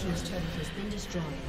Team's turret has been destroyed.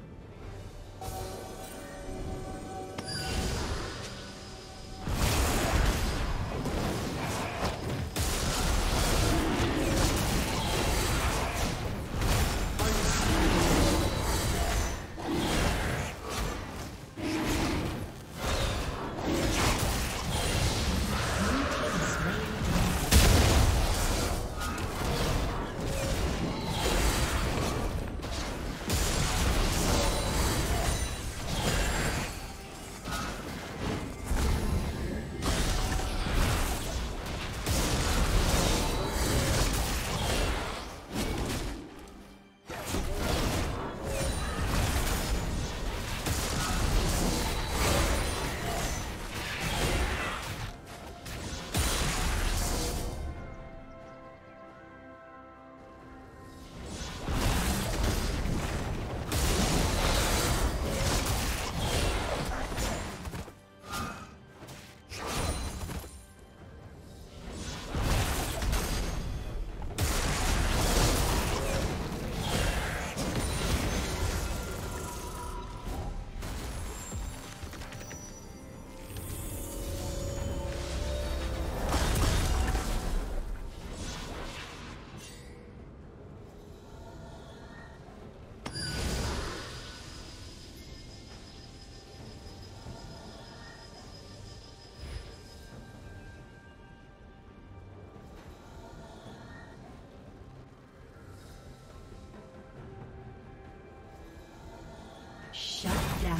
Shut down.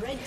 Red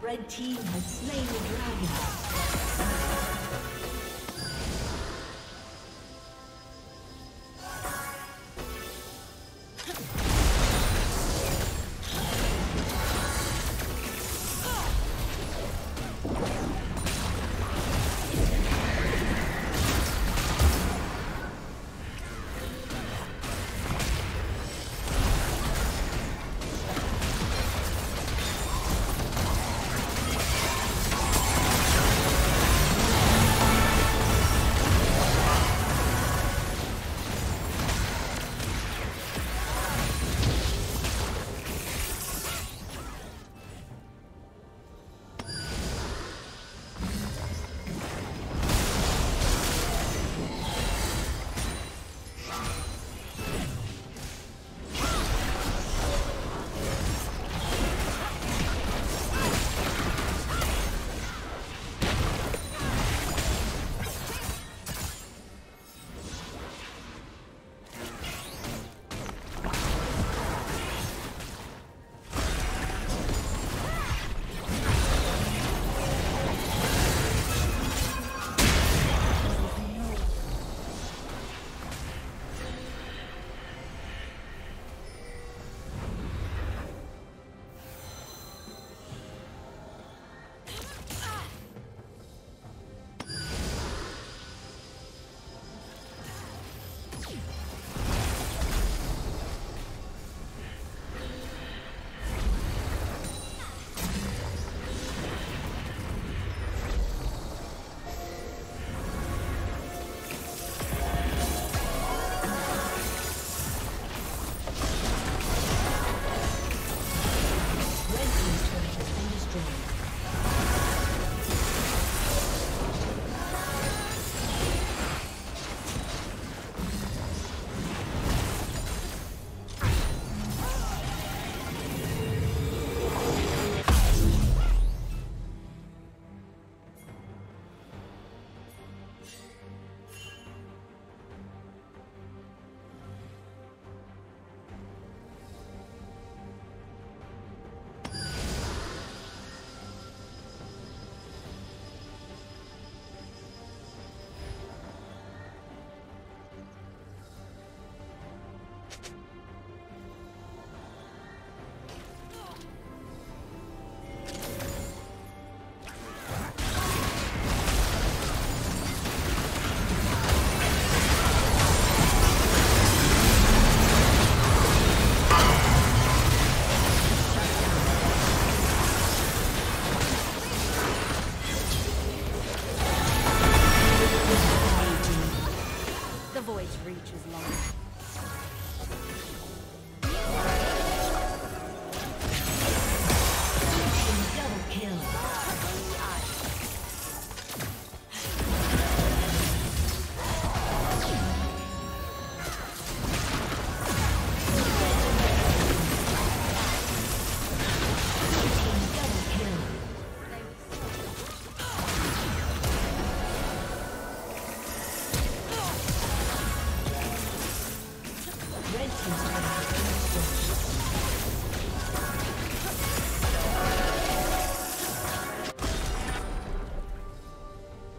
Red Team has slain the dragon.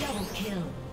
Double kill.